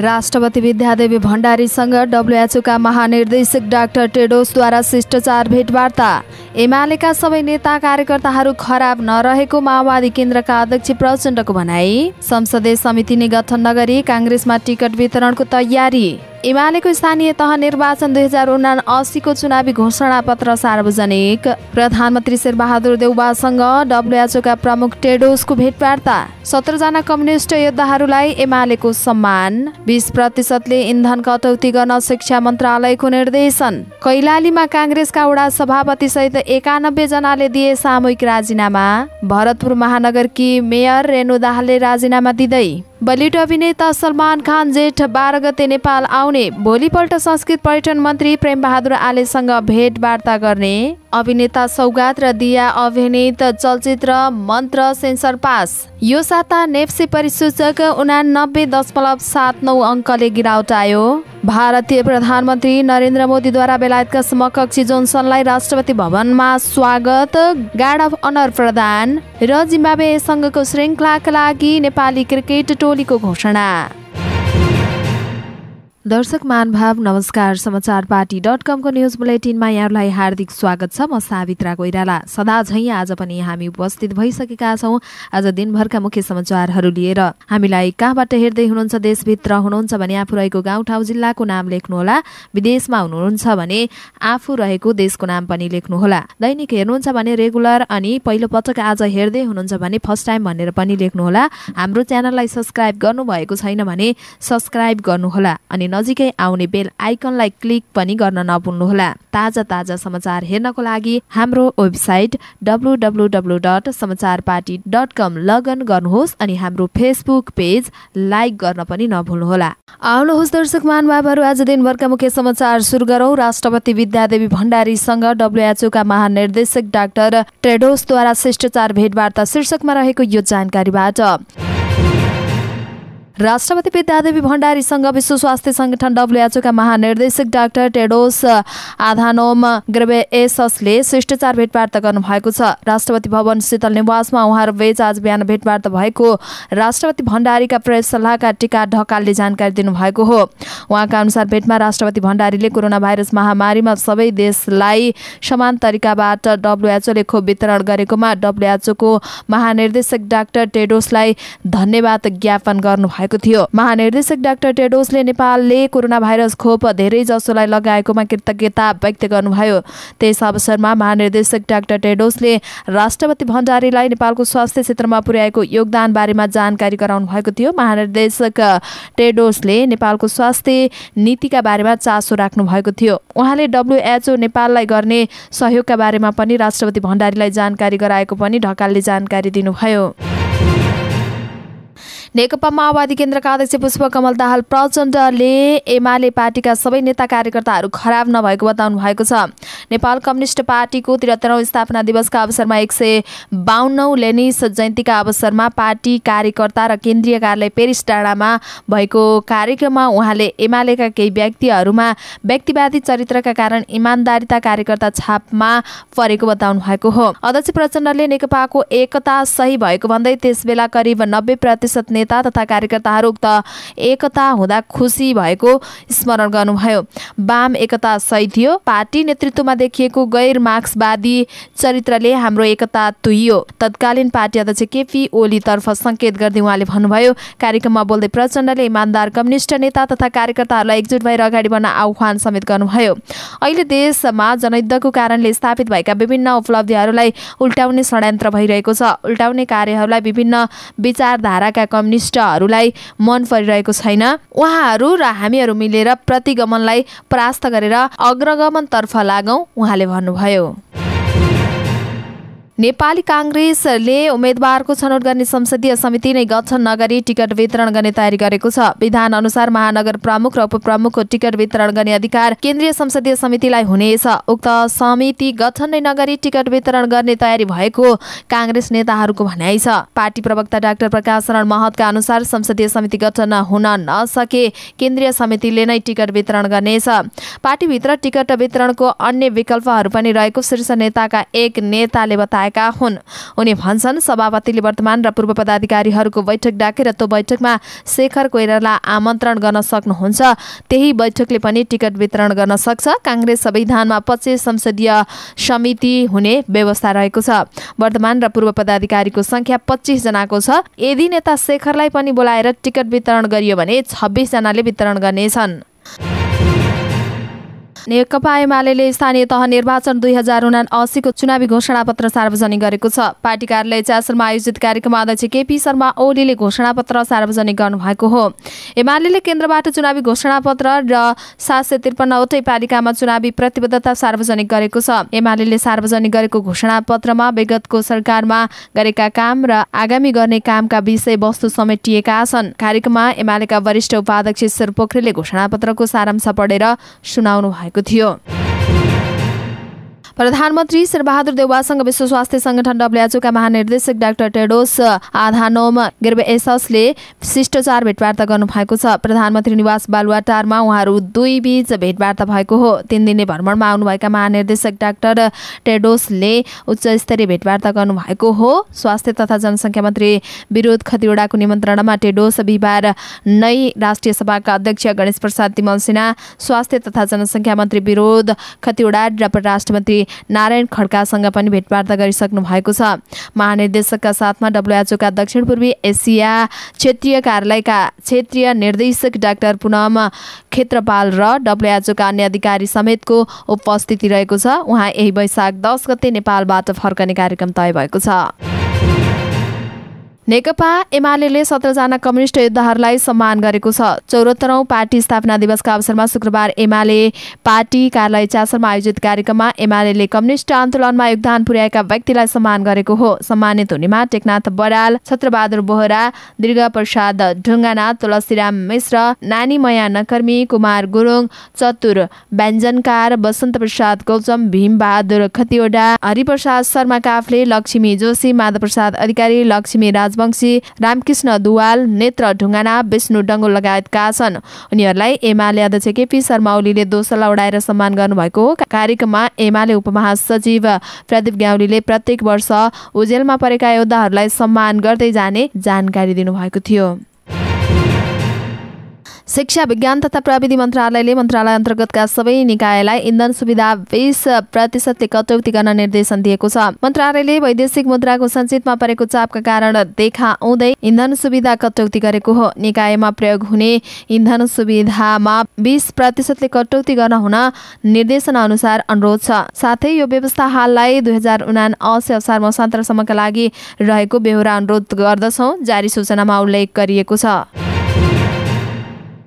राष्ट्रपति विद्यादेवी भण्डारीसँग डब्ल्युएचओका महानिर्देशक डाक्टर टेड्रोसद्वारा शिष्टाचार भेटवार्ता। एमालेका सबै नेता कार्यकर्ताहरू खराब नरहेको माओवादी केन्द्रका अध्यक्ष प्रचण्डको भनाई। संसदीय समिति नै गठन नगरी काङ्ग्रेसमा टिकट वितरणको तयारी। एमालेको स्थानीय तह निर्वाचन 2079 को चुनावी घोषणापत्र सार्वजनिक। प्रधानमन्त्री शेरबहादुर देउवासँग डब्ल्युएचओका प्रमुख टेड्रोसको भेटवार्ता। 17 जना कम्युनिस्ट योद्धाहरूलाई एमालेको सम्मान। 20%ले इन्धन कटौती गर्न शिक्षा मन्त्रालयको निर्देशन। कैलालीमा काङ्ग्रेसका वडा सभापति सहित 91 जनाले दिए सामूहिक राजीनामा। भरतपुर महानगरकी मेयर रेणु दाहालले राजीनामा दिँदै। बलिउड अभिनेता सलमान खान जेठ 12 गते नेपाल आउने। भोलिपल्ट संस्कृत पर्यटन मन्त्री प्रेमबहादुर आलेसँग भेटवार्ता गर्ने। अभिनेता सौगात र दिया अभिनीत चलचित्र मन्त्र सेन्सर पास। यो साता नेप्से परिसूचक 89.79 अङ्कले गिरावट आयो। भारतीय प्रधानमन्त्री नरेन्द्र मोदीद्वारा बेलायतका समकक्षी जोनसनलाई राष्ट्रपति भवनमा स्वागत, गार्ड अफ अनर प्रदान र जिम्बाब्वेसँगको श्रृङ्खलाका लागि नेपाली क्रिकेट टोलीको घोषणा। दर्शक मानभाव नमस्कार। समाचारपाटी.com को न्युज बुलेटिनमा यहाँलाई हार्दिक स्वागत छ। म सावित्रा कोइराला। सधैँ आज पनि हामी उपस्थित भइसकेका छौँ आज दिनभरका मुख्य समाचारहरू लिएर। हामीलाई कहाँबाट हेर्दै हुनुहुन्छ, देशभित्र हुनुहुन्छ भने आफू रहेको गाउँठाउँ जिल्लाको नाम लेख्नुहोला। विदेशमा हुनुहुन्छ भने आफू रहेको देशको नाम पनि लेख्नुहोला। दैनिक हेर्नुहुन्छ भने रेगुलर अनि पहिलो पटक आज हेर्दै हुनुहुन्छ भने फर्स्ट टाइम भनेर पनि लेख्नुहोला। हाम्रो च्यानललाई सब्स्क्राइब गर्नुभएको छैन भने सब्स्क्राइब गर्नुहोला अनि नजिकै आउने बेल आइकनलाई क्लिक पनि गर्न नभुल्नुहोला। ताजा समाचार हेर्नको लागि हाम्रो वेबसाइट www.समाचारपाटी.com लगइन गर्नुहोस् अनि हाम्रो फेसबुक पेज लाइक गर्न पनि नभुल्नुहोला। आउनुहोस् दर्शक महानुभावहरू, आज दिनभरका मुख्य समाचार सुरु गरौं। राष्ट्रपति विद्यादेवी भण्डारीसँग डब्ल्युएचओका महानिर्देशक डाक्टर टेड्रोसद्वारा शिष्टाचार भेटवार्ता शीर्षकमा रहेको यो जानकारीबाट। राष्ट्रपति विद्यादेवी भण्डारीसँग विश्व स्वास्थ्य संगठन डब्ल्युएचओका महानिर्देशक डाक्टर टेड्रोस आधानोम घेब्रेयेससले शिष्टाचार भेटवार्ता गर्नुभएको छ। राष्ट्रपति भवन शीतल निवासमा उहाँहरूबीच आज बिहान भेटवार्ता भएको राष्ट्रपति भण्डारीका प्रेस सल्लाहकार टीका ढकालले जानकारी दिनुभएको हो। उहाँका अनुसार भेटमा राष्ट्रपति भण्डारीले कोरोना भाइरस महामारीमा सबै देशलाई समान तरिकाबाट डब्ल्युएचओले खोप वितरण गरेकोमा डब्ल्युएचओको महानिर्देशक डाक्टर टेड्रोसलाई धन्यवाद ज्ञापन गर्नुभएको थियो। महानिर्देशक डाक्टर टेड्रोसले नेपालले कोरोना भाइरस खोप धेरै जसोलाई लगाएकोमा कृतज्ञता व्यक्त गर्नुभयो। त्यस अवसरमा महानिर्देशक डाक्टर टेड्रोसले राष्ट्रपति भण्डारीलाई नेपालको स्वास्थ्य क्षेत्रमा पुर्याएको योगदान बारेमा जानकारी गराउनु भएको थियो। महानिर्देशक टेड्रोसले नेपालको स्वास्थ्य नीतिका बारेमा चासो राख्नु भएको थियो। उहाँले डब्ल्युएचओ नेपाललाई गर्ने सहयोगका बारेमा पनि राष्ट्रपति भण्डारीलाई जानकारी गराएको पनि ढकालले जानकारी दिनुभयो। नेकपा माओवादी केन्द्रका अध्यक्ष पुष्प कमल दाहाल प्रचण्डले एमाले पार्टीका सबै नेता कार्यकर्ताहरू खराब नभएको बताउनु भएको छ। नेपाल कम्युनिस्ट पार्टीको 73औं स्थापना दिवसका अवसरमा 152औं लेनिस जयन्तीका अवसरमा पार्टी कार्यकर्ता र केन्द्रीय कार्यालय पेरिस डाँडामा भएको कार्यक्रममा उहाँले एमालेका केही व्यक्तिहरूमा व्यक्तिवादी चरित्रका कारण इमान्दारिता कार्यकर्ता छापमा परेको बताउनु भएको हो। अध्यक्ष प्रचण्डले नेकपाको एकता सही भएको भन्दै त्यसबेला करिब 90% नेता तथा कार्यकर्ताहरू उक्त एकता हुँदा खुसी भएको स्मरण गर्नुभयो। वाम एकता सही थियो, पार्टी नेतृत्वमा देखिएको गैर मार्क्सवादी चरित्रले हाम्रो एकता तुइयो, तत्कालीन पार्टी अध्यक्ष केपी ओलीतर्फ संकेत गर्दै उहाँले भन्नुभयो। कार्यक्रममा बोल्दै प्रचण्डले इमान्दार कम्युनिष्ट नेता तथा कार्यकर्ताहरूलाई एकजुट भएर अगाडि बढ्न आह्वान समेत गर्नुभयो। अहिले देशमा जनयुद्धको कारणले स्थापित भएका विभिन्न उपलब्धिहरूलाई उल्टाउने षड्यन्त्र भइरहेको छ। उल्टाउने कार्यहरूलाई विभिन्न विचारधाराका कम्युनिष्टहरूलाई मन परिरहेको छैन। उहाँहरू र हामीहरू मिलेर प्रतिगमनलाई परास्त गरेर अग्रगमनतर्फ लागौं उहाँले भन्नुभयो। नेपाली काङ्ग्रेसले उम्मेद्वारको छनौट गर्ने संसदीय समिति नै गठन नगरी टिकट वितरण गर्ने तयारी गरेको छ। विधान अनुसार महानगर प्रमुख र उपप्रमुखको टिकट वितरण गर्ने अधिकार केन्द्रीय संसदीय समितिलाई हुनेछ। उक्त समिति गठन नै नगरी टिकट वितरण गर्ने तयारी भएको काङ्ग्रेस नेताहरूको भनाइ छ। पार्टी प्रवक्ता डाक्टर प्रकाश शरण महतका अनुसार संसदीय समिति गठन हुन नसके केन्द्रीय समितिले नै टिकट वितरण गर्नेछ। पार्टीभित्र टिकट वितरणको अन्य विकल्पहरू पनि रहेको शीर्ष नेताका एक नेताले बताए। बताएका हुन्। उनी भन्छन्, सभापतिले वर्तमान र पूर्व पदाधिकारीहरूको बैठक डाकेर त्यो बैठकमा शेखर कोइराला आमन्त्रण गर्न सक्नुहुन्छ, त्यही बैठकले पनि टिकट वितरण गर्न सक्छ। काङ्ग्रेस संविधानमा 25 संसदीय समिति हुने व्यवस्था रहेको छ। वर्तमान र पूर्व पदाधिकारीको संख्या 25 जनाको छ। यदि नेता शेखरलाई पनि बोलाएर टिकट वितरण गरियो भने 26 जनाले वितरण गर्नेछन्। नेकपा एमाले स्थानीय तह निर्वाचन 2079 को चुनावी घोषणापत्र सार्वजनिक गरेको छ। पार्टी कार्यालय चासरमा आयोजित कार्यक्रममा अध्यक्ष केपी शर्मा ओलीले घोषणापत्र सार्वजनिक गर्नुभएको हो। एमाले केन्द्रबाट चुनावी घोषणापत्र र 753 वटै पालिकामा चुनावी प्रतिबद्धता सार्वजनिक गरेको छ। एमाले सार्वजनिक गरेको घोषणापत्रमा विगतको सरकारमा गरेका काम र आगामी गर्ने कामका विषय वस्तु समेटिएका छन्। कार्यक्रममा एमालेका वरिष्ठ उपाध्यक्ष ईश्वर पोखरेलले घोषणापत्रको सारांश पढेर सुनाउनु भएको थियो। प्रधानमन्त्री शेरबहादुर देउवासँग विश्व स्वास्थ्य संगठन डब्ल्युएचओका महानिर्देशक डाक्टर टेड्रोस आधानोम घेब्रेयेससले शिष्टाचार भेटवार्ता गर्नुभएको छ। प्रधानमन्त्री निवास बालुवाटारमा उहाँहरू दुईबीच भेटवार्ता भएको हो। 3 दिने भ्रमणमा आउनुभएका महानिर्देशक डाक्टर टेड्रोसले उच्चस्तरीय भेटवार्ता गर्नुभएको हो। स्वास्थ्य तथा जनसङ्ख्या मन्त्री विरोध खतिवडाको निमन्त्रणामा टेड्रोस बिहिबार नै राष्ट्रिय सभाका अध्यक्ष गणेश प्रसाद तिमल्सिना, स्वास्थ्य तथा जनसङ्ख्या मन्त्री विरोध खतिवडा र परराष्ट्र मन्त्री नारायण खड़कासँग पनि भेटवार्ता गरिसक्नु भएको छ। महानिर्देशकका साथमा डब्ल्युएचओका दक्षिण पूर्वी एसिया क्षेत्रीय कार्यालयका क्षेत्रीय निर्देशक डाक्टर पूनम खेत्रपाल र डब्ल्युएचओका अन्य अधिकारी समेतको उपस्थिति रहेको छ। उहाँ यही वैशाख 10 गते नेपालबाट फर्कने कार्यक्रम तय भएको छ। नेकपा एमाले 17 जना कम्युनिस्ट योद्धाहरूलाई सम्मान गरेको छ। 74औं पार्टी स्थापना दिवसका अवसरमा शुक्रबार एमाले पार्टी कार्यालय चासरमा आयोजित कार्यक्रममा एमाले कम्युनिस्ट आन्दोलनमा योगदान पुर्याएका व्यक्तिलाई सम्मान गरेको हो। सम्मानित हुनेमा टेकनाथ बराल, छत्र बहादुर बोहरा, दीर्घप्रसाद ढुंगाना, तुलसीराम मिश्र, नानीमाया नकर्मी, कुमार गुरुंग, चतुर बंजनकार, बसंत प्रसाद गौतम, भीमबहादुर खतिवडा, हरिप्रसाद शर्मा काफ्ले, लक्ष्मी जोशी, मधव प्रसाद अधिकारी, लक्ष्मी वंशी रामकृष्ण दुवाल, नेत्र ढुंगाना, विष्णु डंगोल लगायतका छन्। उनीहरूलाई एमाले अध्यक्ष केपी शर्मा ओलीले दोसला उडाएर सम्मान गर्नुभएको हो। कार्यक्रममा एमाले उपमहासचिव प्रदीप ग्याउलीले प्रत्येक वर्ष उजेलमा परेका योद्धाहरूलाई सम्मान गर्दै जाने जानकारी दिनुभएको थियो। शिक्षा, विज्ञान तथा प्रविधि मन्त्रालयले मन्त्रालय अन्तर्गतका सबै निकायलाई इन्धन सुविधा 20% कटौती गर्न निर्देशन दिएको छ। मन्त्रालयले वैदेशिक मुद्राको सञ्चितमा परेको चापका कारण देखा आउँदै इन्धन सुविधा कटौती गरेको हो। निकायमा प्रयोग हुने इन्धन सुविधामा 20% कटौती गर्न हुन निर्देशन अनुसार अनुरोध छ। साथै यो व्यवस्था हाललाई 2079 असार मसान्तरसम्मका लागि रहेको बेहोरा अनुरोध गर्दछौँ, जारी सूचनामा उल्लेख गरिएको छ।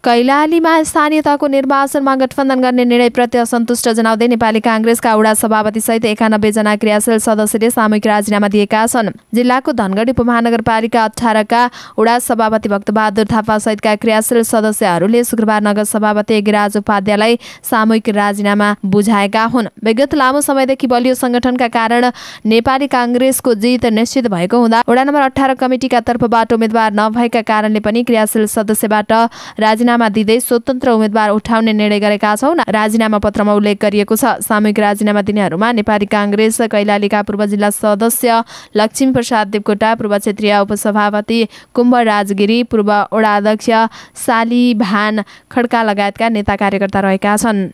कैलालीमा स्थानीय तहको निर्वाचनमा गठबन्धन गर्ने निर्णयप्रति असन्तुष्ट जनाउँदै नेपाली काङ्ग्रेसका वडा सभापतिसहित 91 जना क्रियाशील सदस्यले सामूहिक राजीनामा दिएका छन्। जिल्लाको धनगढी उपमहानगरपालिका 18 का वडा सभापति भक्तबहादुर थापासहितका क्रियाशील सदस्यहरूले शुक्रबार नगर सभापति एघराज उपाध्यायलाई सामूहिक राजीनामा बुझाएका हुन्। विगत लामो समयदेखि बलियो सङ्गठनका कारण नेपाली काङ्ग्रेसको जित निश्चित भएको हुँदा वडा नम्बर 18 कमिटीका तर्फबाट उम्मेद्वार नभएका कारणले पनि क्रियाशील सदस्यबाट राजीनामा दिँदै स्वतन्त्र उम्मेद्वार उठाउने निर्णय गरेका छौँ, राजीनामा पत्रमा उल्लेख गरिएको छ। सामूहिक राजीनामा दिनेहरूमा नेपाली काङ्ग्रेस कैलालीका पूर्व जिल्ला सदस्य लक्ष्मीप्रसाद देवकोटा, पूर्व क्षेत्रीय उपसभापति कुम्भ राजगिरी, पूर्व वडा अध्यक्ष साली भान खड़का लगायतका नेता कार्यकर्ता रहेका छन्।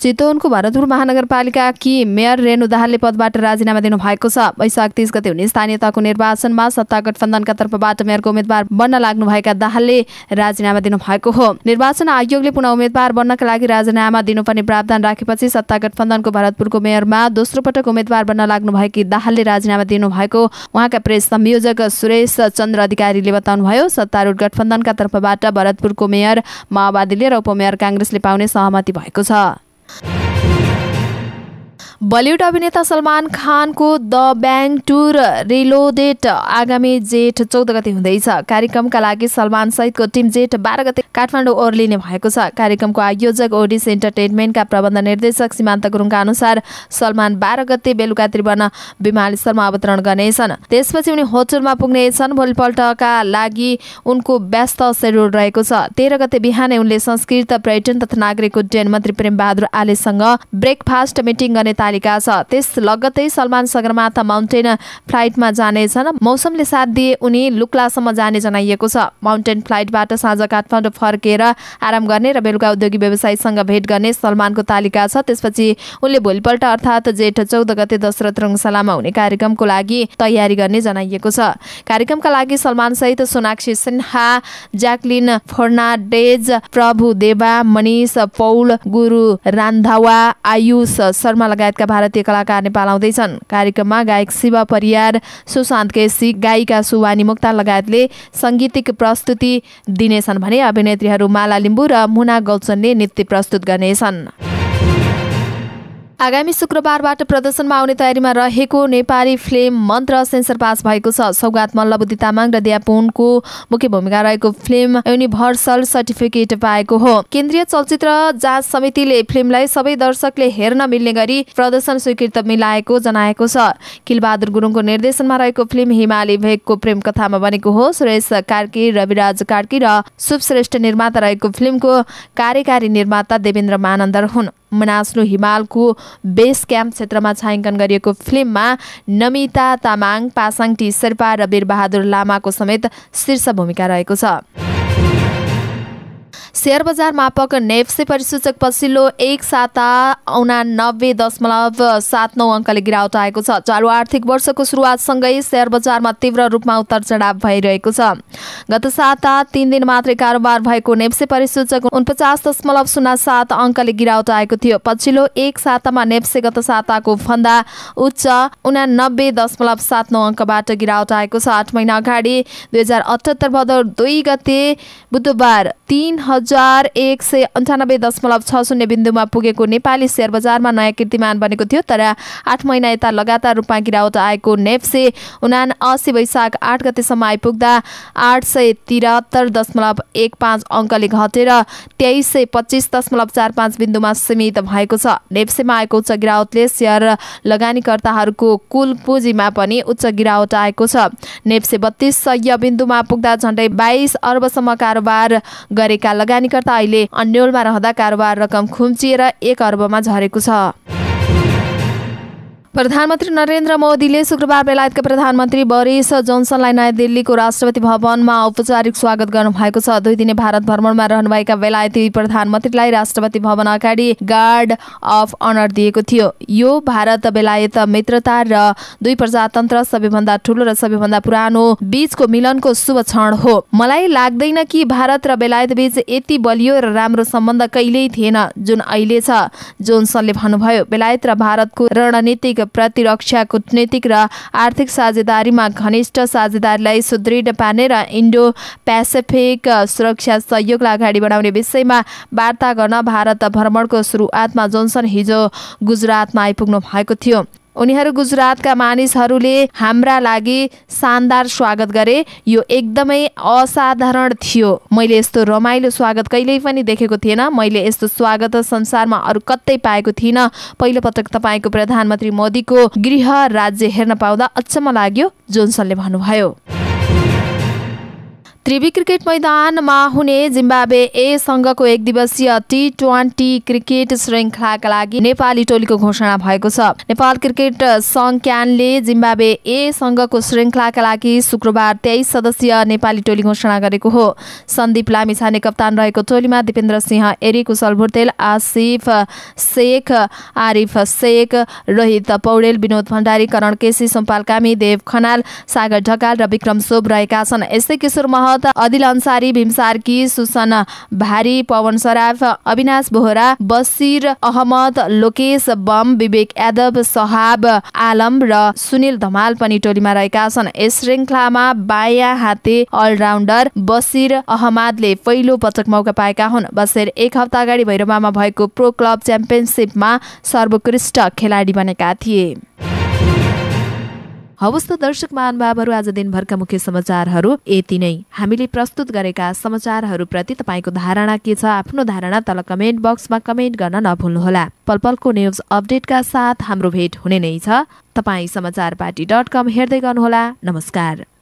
चितवनको भरतपुर महानगरपालिका कि मेयर रेणु दाहालले पदबाट राजीनामा दिनुभएको छ। वैशाख 30 गते हुने स्थानीय तहको निर्वाचनमा सत्ता गठबन्धनका तर्फबाट मेयरको उम्मेद्वार बन्न लाग्नुभएका दाहालले राजीनामा दिनुभएको हो। निर्वाचन आयोगले पुनः उम्मेद्वार बन्नका लागि राजीनामा दिनुपर्ने प्रावधान राखेपछि सत्ता गठबन्धनको भरतपुरको मेयरमा दोस्रो पटक उम्मेद्वार बन्न लाग्नुभएकी दाहालले राजीनामा दिनुभएको उहाँका प्रेस संयोजक सुरेश चन्द्र अधिकारीले बताउनुभयो। सत्तारूढ गठबन्धनका तर्फबाट भरतपुरको मेयर माओवादीले र उपमेयर काङ्ग्रेसले पाउने सहमति भएको छ। बलिउड अभिनेता सलमान खानको द ब्याङ टुर रिलोडेड आगामी जेठ 14 गते हुँदैछ। कार्यक्रमका लागि सलमान सहितको टिम जेठ 12 गते काठमाडौँ ओर्लिने भएको छ। कार्यक्रमको आयोजक ओडिस इन्टरटेनमेन्टका प्रबन्ध निर्देशक सीमान्त गुरुङका अनुसार सलमान 12 गते बेलुका त्रिभुवन विमानस्थलमा अवतरण गर्नेछन्। त्यसपछि उनी होटलमा पुग्नेछन्। भोलिपल्टका लागि उनको व्यस्त सेड्युल रहेको छ। 13 गते बिहानै उनले संस्कृत, पर्यटन तथा नागरिक उड्डयन मन्त्री प्रेमबहादुर आलेसँग ब्रेकफास्ट मिटिङ गर्ने कार्यक्रमका छ। त्यस लगत्तै सलमान सगरमाथा माउन्टेन फ्लाइटमा जानेछन्। मौसमले साथ दिए उनी लुक्लासम्म जाने जनाइएको छ। माउन्टेन फ्लाइटबाट साँझ काठमाडौँ फर्केर आराम गर्ने र बेलुका औद्योगिक व्यवसायीसँग भेट गर्ने सलमानको तालिका छ। त्यसपछि उनले भोलिपल्ट अर्थात् जेठ 14 गते दशरथ रंगशालामा हुने कार्यक्रमको लागि तयारी गर्ने जनाइएको छ। कार्यक्रमका लागि सलमान सहित सोनाक्षी सिन्हा, ज्याक्लिन फर्नान्डेज, प्रभु देवा, मनिष पौल, गुरु रान्धावा, आयुष शर्मा लगायतका भारतीय कलाकार नेपाल आउँदैछन्। कार्यक्रममा गायक शिव परियार, सुशान्त केसी, गायिका सुवानी मुक्तान लगायतले साङ्गीतिक प्रस्तुति दिनेछन् भने अभिनेत्रीहरू माला लिम्बू र मुना गौचनले नृत्य प्रस्तुत गर्नेछन्। आगामी शुक्रबारबाट प्रदर्शनमा आउने तयारीमा रहेको Nepali film Mantra censor pass भएको छ। सौगात मल्लबुद्धि तामाङ र दियापुनको मुख्य भूमिका रहेको फिल्म युनिभर्सल सर्टिफिकेट पाएको हो। केन्द्रीय चलचित्र जाँच समितिले फिल्मलाई सबै दर्शकले हेर्न मिल्ने गरी प्रदर्शन स्वीकृति मिलाएको जनाएको छ। किलबहादुर गुरुङको निर्देशनमा रहेको फिल्म हिमाली भेगको प्रेम कथामा बनेको हो। सुरेश कार्की, रविराज कार्की र सुपश्रेष्ठ निर्माता रहेको फिल्मको कार्यकारी निर्माता देवेन्द्र मानन्दर हुन्। मनास्लु हिमालको बेस क्याम्प क्षेत्रमा छायाङ्कन गरिएको फिल्ममा नमिता तामाङ, पासाङ टी शेर्पा र वीरबहादुर लामाको समेत शीर्ष भूमिका रहेको छ। शेयर बजार मापक नेप्से परिसूचक पछिल्लो एक साता 89.79 अङ्कले गिरावट आएको छ। चालु आर्थिक वर्षको सुरुवातसँगै शेयर बजारमा तीव्र रूपमा उतार चढाव भइरहेको छ। गत साता 3 दिन मात्रै कारोबार भएको नेप्से परिसूचक 49.07 अङ्कले गिरावट आएको थियो। पछिल्लो एक सातामा नेप्से गत साताको भन्दा उच्च 89.79 अङ्कबाट गिरावट आएको छ। 8 महिना अगाडि 2078 भदौ 2 गते बुधबार 3198.60 बिन्दुमा पुगेको नेपाली शेयर बजारमा नयाँ कीर्तिमान बनेको थियो। तर 8 महिना यता लगातार रूपमा गिरावट आएको नेप्से 79 वैशाख 8 गतेसम्म आइपुग्दा 873.15 अङ्कले घटेर 2325.45 बिन्दुमा सीमित भएको छ। नेप्सेमा आएको उच्च गिरावटले शेयर लगानीकर्ताहरूको कुल पुँजीमा पनि उच्च गिरावट आएको छ। नेप्से 3200 बिन्दुमा पुग्दा झन्डै 22 अर्बसम्म कारोबार गरेका लगानीकर्ता अहिले अन्यलमा रहँदा कारोबार रकम खुम्चिएर 1 अर्बमा झरेको छ। प्रधानमन्त्री नरेन्द्र मोदीले शुक्रबार बेलायतका प्रधानमन्त्री बोरिस जोनसनलाई नयाँ दिल्लीको राष्ट्रपति भवनमा औपचारिक स्वागत गर्नुभएको छ। 2 दिने भारत भ्रमणमा रहनुभएका बेलायती प्रधानमन्त्रीलाई राष्ट्रपति भवन अगाडि गार्ड अफ अनर दिएको थियो। यो भारत बेलायत मित्रता र 2 प्रजातन्त्र सबैभन्दा ठूलो र सबैभन्दा पुरानो बीचको मिलनको शुभ क्षण हो। मलाई लाग्दैन कि भारत र बेलायत बीच यति बलियो र राम्रो सम्बन्ध कहिल्यै थिएन जुन अहिले छ, जोनसनले भन्नुभयो। बेलायत र भारतको रणनीतिक प्रतिरक्षा, कूटनीतिक र आर्थिक साझेदारीमा घनिष्ठ साझेदारीलाई सुदृढ पार्ने र इन्डो पेसिफिक सुरक्षा सहयोगलाई अगाडि बढाउने विषयमा वार्ता गर्न भारत भ्रमणको सुरुवातमा जोनसन हिजो गुजरातमा आइपुग्नु भएको थियो। उनीहरू गुजरातका मानिसहरूले हाम्रा लागि शानदार स्वागत गरे। यो एकदमै असाधारण थियो। मैले यस्तो रमाइलो स्वागत कहिल्यै पनि देखेको थिएन। मैले यस्तो स्वागत संसारमा अरू कतै पाएको थिइनँ। पहिलोपटक तपाईँको प्रधानमन्त्री मोदीको गृह राज्य हेर्न पाउँदा अचम्म लाग्यो, जोनसनले भन्नुभयो। त्रिवी क्रिकेट मैदानमा हुने जिम्बाब्वे ए संघको 1 दिवसीय T20 क्रिकेट श्रृङ्खलाका लागि नेपाली टोलीको घोषणा भएको छ। नेपाल क्रिकेट संघ क्यानले जिम्बाब्वे ए संघको श्रृङ्खलाका लागि शुक्रबार 23 सदस्यीय नेपाली टोली घोषणा गरेको हो। सन्दीप लामिछाने कप्तान रहेको टोलीमा दिपेन्द्र सिंह एरी, कुशल भुर्तेल, आसिफ शेख, आरिफ शेख, रोहित पौडेल, विनोद भण्डारी, करण केसी, सोमपाल कामी, देव खनाल, सागर ढकाल र विक्रम सोभ रहेका छन्। यसै किशोर आदिल अन्सारी, भीमसार्की, सुसन भारी, पवन सराफ, अविनाश बोहरा, बसिर अहमद, लोकेश बम, विवेक यादव, सहाब आलम र सुनिल धमाल पनि टोलीमा रहेका छन्। यस श्रृङ्खलामा बायाँ हाते अलराउन्डर बसिर अहमदले पहिलो पटक मौका पाएका हुन्। बसिर 1 हप्ता अगाडि भैरवामा भएको प्रो क्लब च्याम्पियनसिपमा सर्वोत्कृष्ट खेलाडी बनेका थिए। हवस् त दर्शक महानुभावहरू, आज दिनभरका मुख्य समाचारहरू यति नै। हामीले प्रस्तुत गरेका समाचारहरूप्रति तपाईँको धारणा के छ? आफ्नो धारणा तल कमेन्ट बक्समा कमेन्ट गर्न नभुल्नुहोला। पलपलको न्युज अपडेटका साथ हाम्रो भेट हुने नै छ। तपाईँ समाचारपाटी.com हेर्दै गर्नुहोला। नमस्कार।